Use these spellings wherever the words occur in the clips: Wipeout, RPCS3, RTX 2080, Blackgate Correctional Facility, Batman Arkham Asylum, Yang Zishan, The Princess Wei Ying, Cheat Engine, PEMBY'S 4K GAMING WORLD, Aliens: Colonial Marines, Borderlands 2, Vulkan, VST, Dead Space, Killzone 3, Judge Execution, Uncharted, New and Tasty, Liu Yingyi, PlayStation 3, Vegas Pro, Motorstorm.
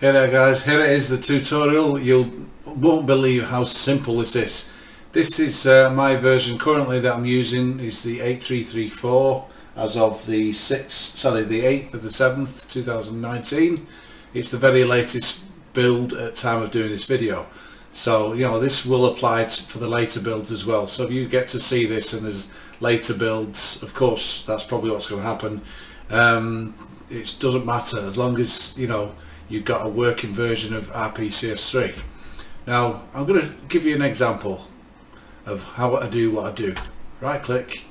Hey there guys, here it is, the tutorial. You won't believe how simple this is. This is my version currently that I'm using is the 8334 as of the 8th of the 7th 2019. It's the very latest build at time of doing this video. So, you know, this will apply for the later builds as well. So if you get to see this and there's later builds, of course, that's probably what's going to happen. It doesn't matter as long as, you know, you've got a working version of RPCS3. Now, I'm going to give you an example of how I do what I do. Right click.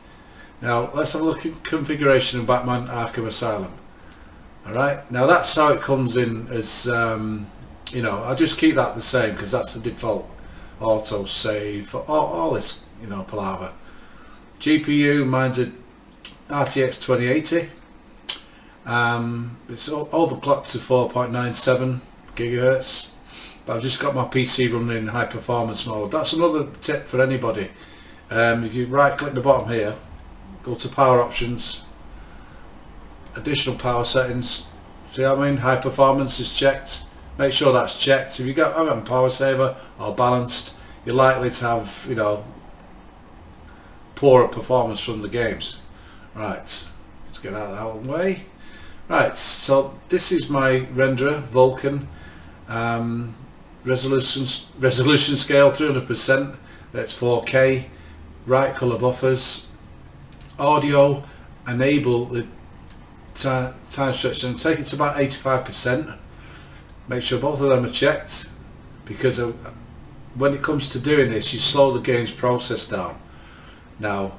Now, let's have a look at configuration of Batman Arkham Asylum. Alright, now that's how it comes in as... you know, I'll just keep that the same because that's the default auto save for all this, you know, palaver. GPU, mine's a RTX 2080. It's overclocked to 4.97 gigahertz, but I've just got my PC running in high performance mode. That's another tip for anybody. If you right click the bottom here, go to power options, additional power settings, see what I mean? High performance is checked. Make sure that's checked. If you go on power saver or balanced, you're likely to have, you know, poorer performance from the games. Right, let's get out of that way. Right, so this is my renderer, Vulkan. Resolution scale 300%. That's 4K. Right color buffers. Audio enable the time stretch and take it to about 85%. Make sure both of them are checked, because when it comes to doing this, you slow the game's process down. Now,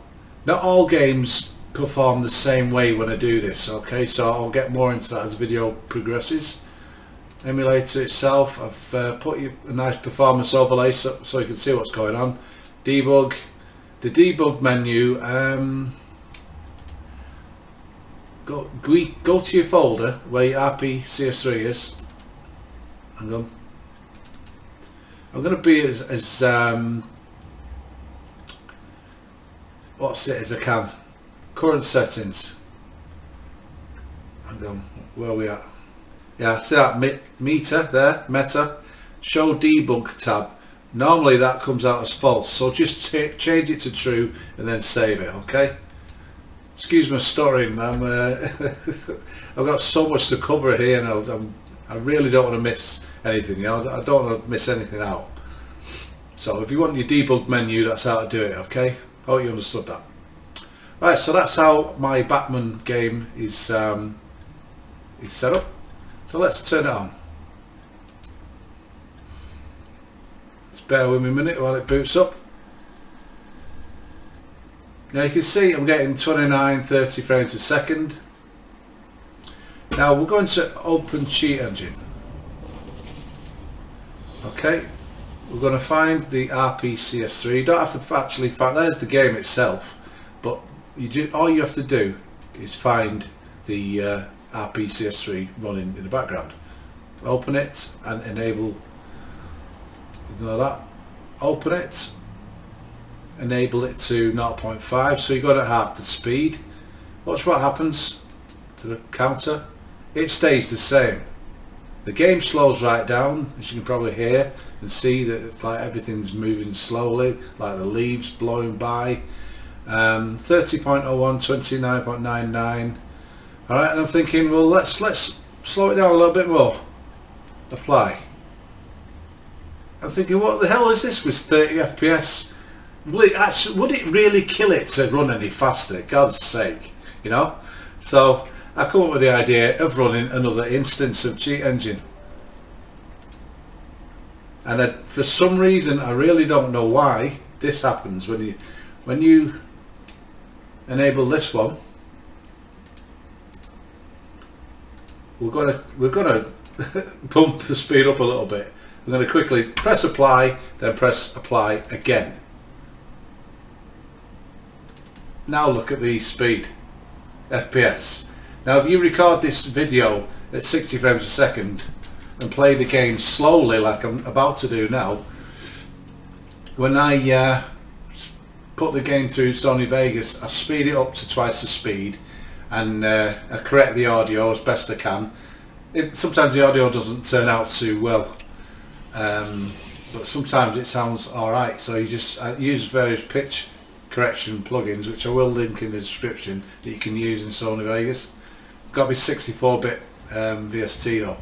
not all games perform the same way when I do this, okay, so I'll get more into that as the video progresses. Emulator itself, I've put a nice performance overlay so you can see what's going on. Debug, the debug menu, go to your folder where your RPCS3 is. I'm going to be as I can. Current settings. Hang on, where are we at? Yeah, see that meter there, meta. Show debug tab. Normally that comes out as false, so just change it to true and then save it. Okay. Excuse my stuttering, man. I've got so much to cover here, and I really don't want to miss anything, you know, I don't want to miss anything out. So if you want your debug menu, that's how to do it, okay? Hope you understood that. Right, so that's how my Batman game is set up. So let's turn it on. Just bear with me a minute while it boots up. Now you can see I'm getting 29, 30 frames a second. Now we're going to open Cheat Engine. Okay, we're going to find the RPCS3. You don't have to actually find, there's the game itself, but you do, all you have to do is find the RPCS3 running in the background. Open it and enable, ignore that, open it, enable it to 0.5, so you've got to half the speed. Watch what happens to the counter. It stays the same. The game slows right down, as you can probably hear and see that it's like everything's moving slowly, like the leaves blowing by. 30.01, 29.99. All right, and I'm thinking, well, let's slow it down a little bit more. Apply. I'm thinking, what the hell is this with 30 FPS? Would it really kill it to run any faster? God's sake, you know. So I come up with the idea of running another instance of Cheat Engine, and for some reason, I really don't know why this happens when you enable this one. We're gonna bump the speed up a little bit. I'm gonna quickly press apply, then press apply again. Now look at the speed, FPS. Now if you record this video at 60 frames a second and play the game slowly like I'm about to do now, when I put the game through Sony Vegas, I speed it up to twice the speed, and I correct the audio as best I can, sometimes the audio doesn't turn out too well, but sometimes it sounds alright, so you just use various pitch correction plugins, which I will link in the description, that you can use in Sony Vegas. It's got to be 64-bit VST though,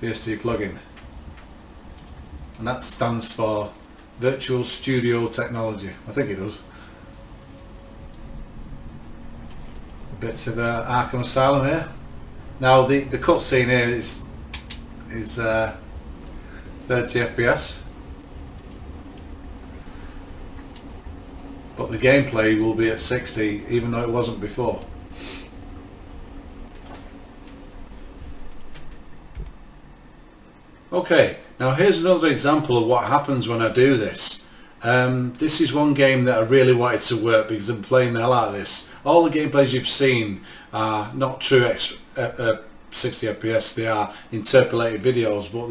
VST plugin, and that stands for Virtual Studio Technology, I think it does. A bit of Arkham Asylum here. Now the cutscene here is 30 FPS, but the gameplay will be at 60, even though it wasn't before. Okay, now here's another example of what happens when I do this. This is one game that I really wanted to work because I'm playing the hell out of this. All the gameplays you've seen are not true 60 FPS, they are interpolated videos, but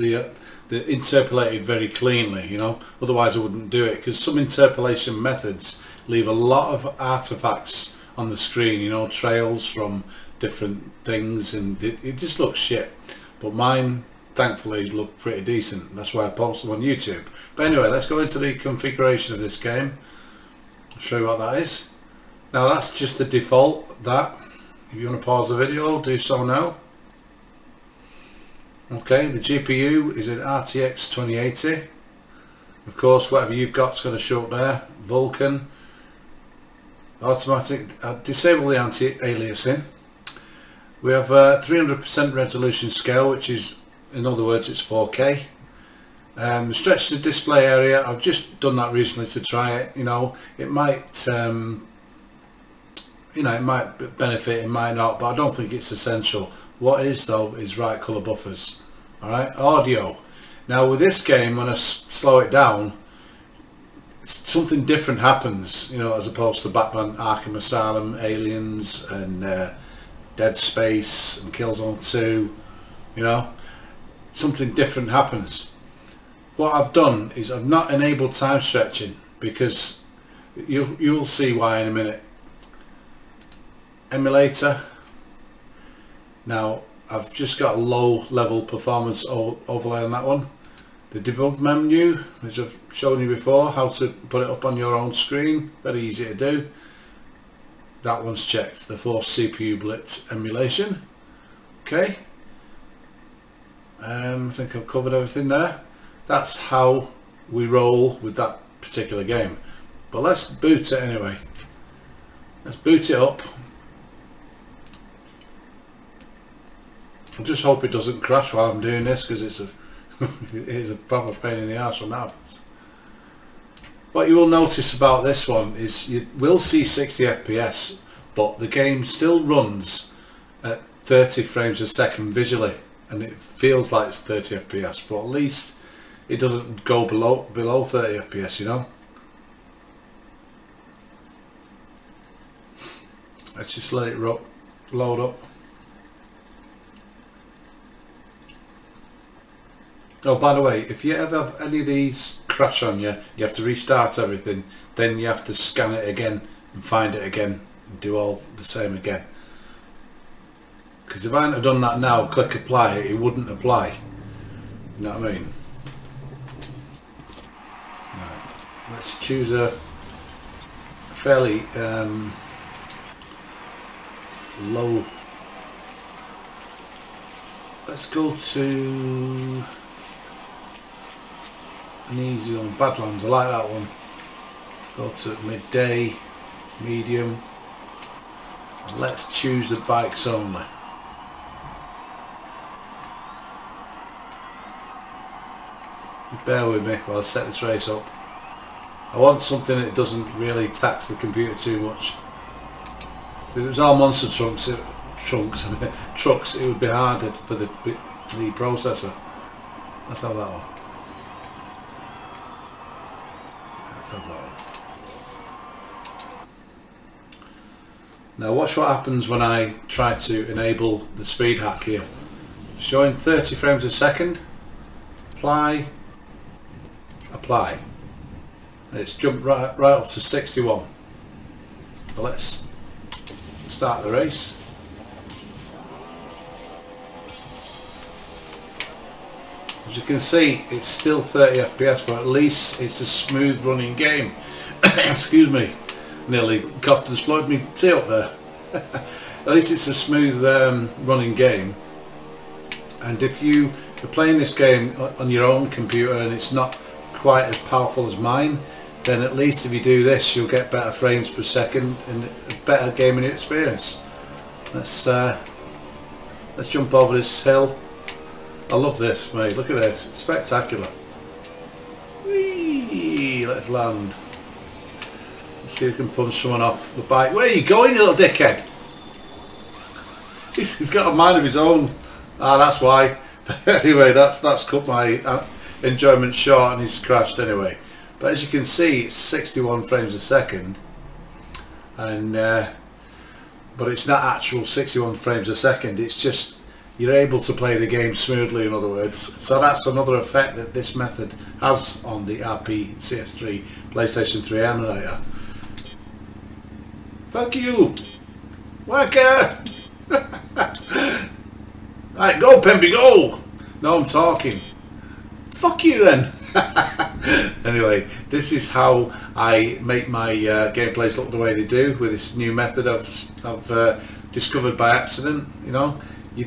they're interpolated very cleanly, you know, otherwise I wouldn't do it, because some interpolation methods leave a lot of artifacts on the screen, you know, trails from different things, and it just looks shit. But mine, thankfully, looked pretty decent, that's why I posted them on YouTube. But anyway, let's go into the configuration of this game. I'll show you what that is. Now that's just the default, that. If you want to pause the video, do so now. Okay, the GPU is an RTX 2080. Of course, whatever you've got is going to show up there. Vulkan. Automatic. Disable the anti-aliasing. We have a 300% resolution scale, which is, in other words, it's 4K. Stretch the display area. I've just done that recently to try it. You know, it might... you know, it might benefit, it might not, but I don't think it's essential. What is though is right color buffers. Alright, audio. Now with this game, when I slow it down, something different happens, you know, as opposed to Batman Arkham Asylum, Aliens, and Dead Space, and Killzone 2, you know, something different happens. What I've done is I've not enabled time stretching, because you'll see why in a minute. Emulator. Now I've just got a low level performance overlay on that one. The debug menu, which I've shown you before, how to put it up on your own screen, very easy to do. That one's checked, the forced CPU blitz emulation. Okay, I think I've covered everything there. That's how we roll with that particular game, but let's boot it anyway. Let's boot it up. I just hope it doesn't crash while I'm doing this, because it's a it is a proper pain in the arse when that happens. What you will notice about this one is you will see 60 FPS, but the game still runs at 30 frames a second visually, and it feels like it's 30 FPS, but at least it doesn't go below 30 FPS, you know. Let's just let it load up. Oh, by the way, if you ever have any of these crash on you, you have to restart everything, then you have to scan it again and find it again and do all the same again. Because if I hadn't done that now, click apply, it wouldn't apply. You know what I mean? Right. Let's choose a fairly low... Let's go to... an easy one, Badlands, I like that one. Go to midday, medium, and let's choose the bikes only. Bear with me while I set this race up. I want something that doesn't really tax the computer too much. If it was all monster trunks, trucks, it would be harder for the processor. Let's have that one. Now watch what happens when I try to enable the speed hack here. Showing 30 frames a second. Apply. Apply. And it's jumped right up to 61. But let's start the race. As you can see, it's still 30 FPS, but at least it's a smooth running game. Excuse me, nearly coughed and slowed me tea up there. At least it's a smooth running game. And if you are playing this game on your own computer and it's not quite as powerful as mine, then at least if you do this, you'll get better frames per second and a better gaming experience. Let's jump over this hill. I love this, mate. Look at this. It's spectacular. Whee! Let's land. Let's see if we can punch someone off the bike. Where are you going, you little dickhead? He's got a mind of his own. Ah, that's why. But anyway, that's cut my enjoyment short, and he's crashed anyway. But as you can see, it's 61 frames a second, and but it's not actual 61 frames a second. It's just you're able to play the game smoothly, in other words. So that's another effect that this method has on the RPCS3 PlayStation 3 emulator. Fuck you, Whacker! Right, go Pemby, go! No, I'm talking. Fuck you then! Anyway, this is how I make my gameplays look the way they do with this new method I've discovered by accident. You know, you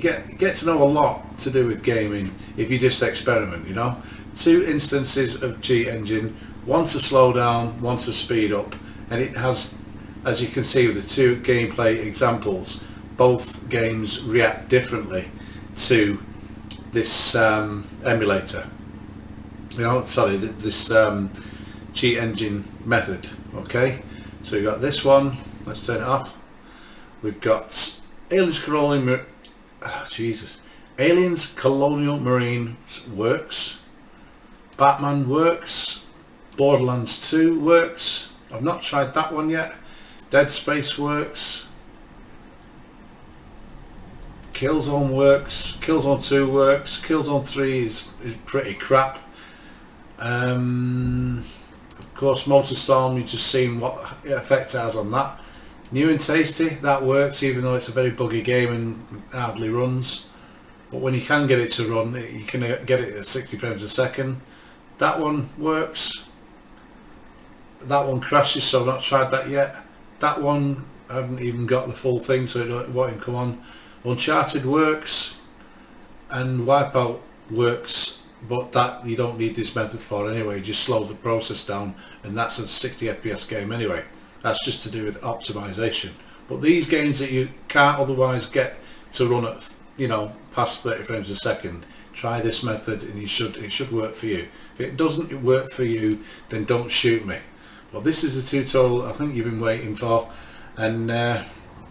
get to know a lot to do with gaming if you just experiment. You know, two instances of Cheat Engine, one to slow down, one to speed up, and it has, as you can see with the two gameplay examples, both games react differently to this emulator. You know, sorry, this Cheat Engine method. Okay, so we've got this one. Let's turn it off. We've got Aliens Colonial Marines works. Batman works. Borderlands 2 works. I've not tried that one yet. Dead Space works. Killzone works. Killzone 2 works. Killzone 3 is pretty crap. Of course, Motorstorm, you've just seen what effect it has on that. New and Tasty, that works even though it's a very buggy game and hardly runs, but when you can get it to run, you can get it at 60 frames a second. That one works. That one crashes, so I've not tried that yet. That one, I haven't even got the full thing, so it won't even come on. Uncharted works, and Wipeout works, but that you don't need this method for anyway. Just slow the process down, and that's a 60 FPS game anyway. That's just to do with optimization. But these games that you can't otherwise get to run at, you know, past 30 frames a second, try this method and it should work for you. If it doesn't work for you, then don't shoot me. Well, this is the tutorial I think you've been waiting for, and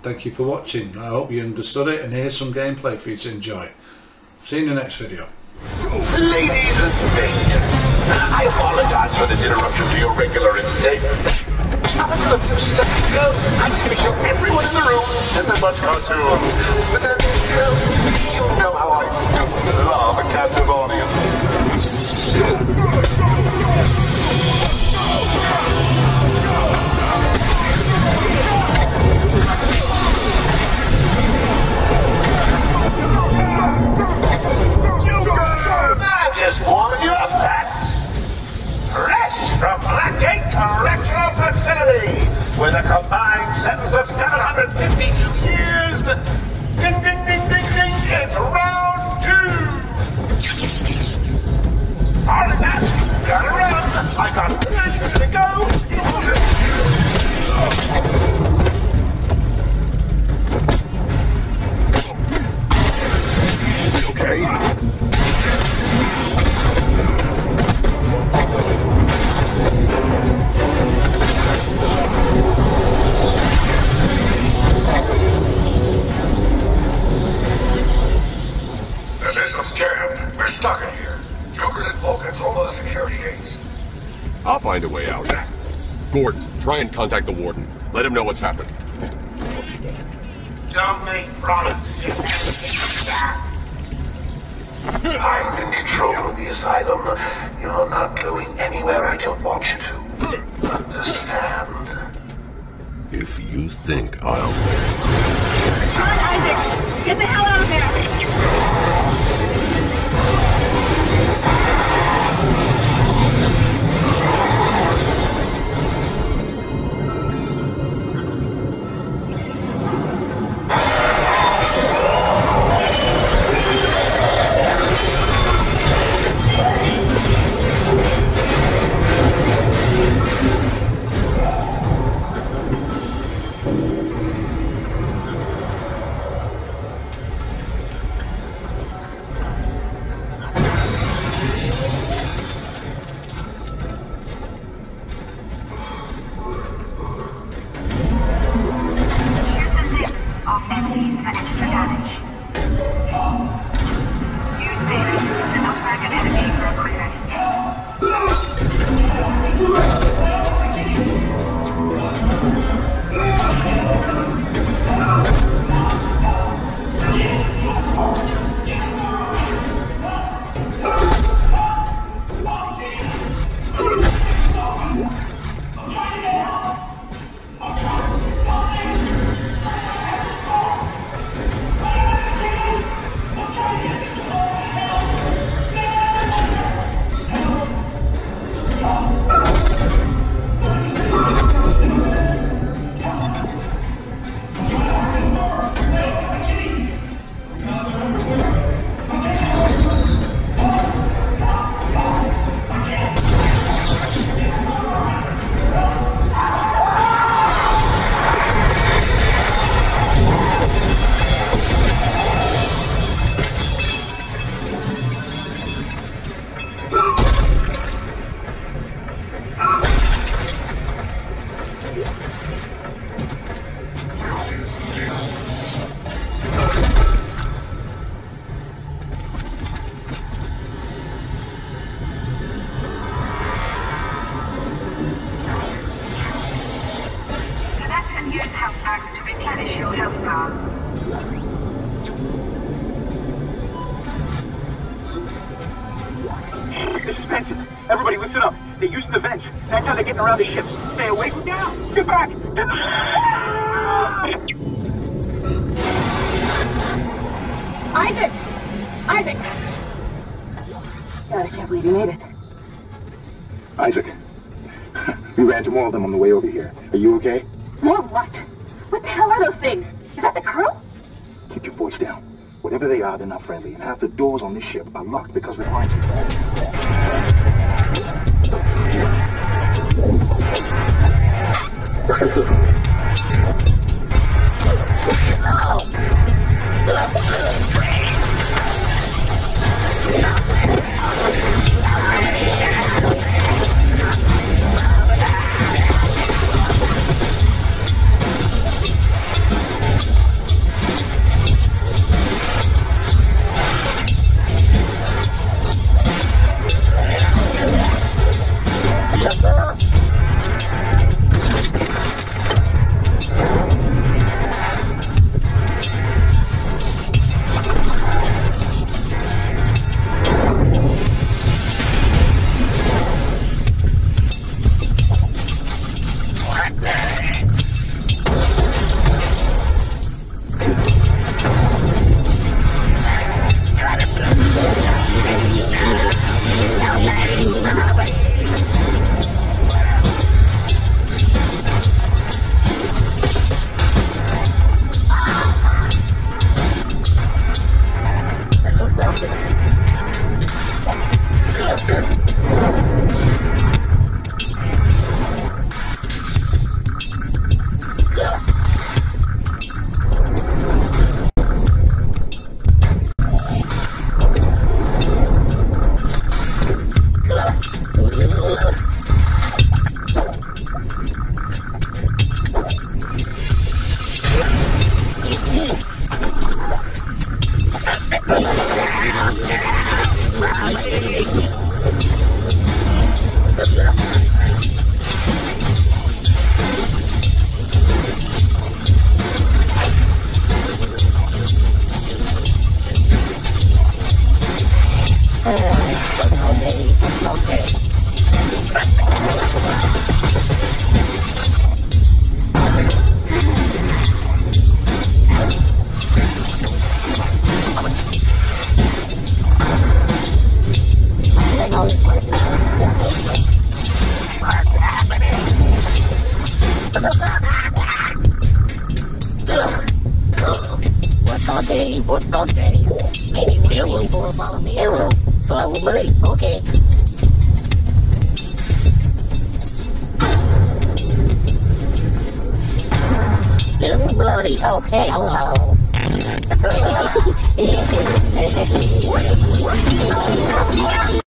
thank you for watching. I hope you understood it, and here's some gameplay for you to enjoy. See you in the next video. Ladies and gentlemen, I apologize for this interruption to your regular entertainment. Up until a few seconds ago, I was going to show everyone in the room that they watch cartoons. But then, you know how I do love a captive audience. I just warned you of that. Fresh from Blackgate Correctional Facility, with a combined sentence of 752 years. Ding, ding, ding, ding, ding. It's round two. Sorry, Matt. Gotta run. I got 3 minutes to go. Okay. This system's jammed. We're stuck in here. Joker's and Vulkan's over the security gates. I'll find a way out. Gordon, try and contact the warden. Let him know what's happened. Don't make promises. I'm in control of the asylum. You're not going anywhere I don't want you to. Understand? If you think I'll... Isaac! Get the hell out of there! 15 minutes for damage. Use Vegas to knock back an enemy for a clear. Around the ship. Stay away from now! Get back! Isaac! Isaac! God, I can't believe you made it. Isaac, we ran to more of them on the way over here. Are you okay? More what? What the hell are those things? Is that the crew? Keep your voice down. Whatever they are, they're not friendly. And half the doors on this ship are locked because they're behind you.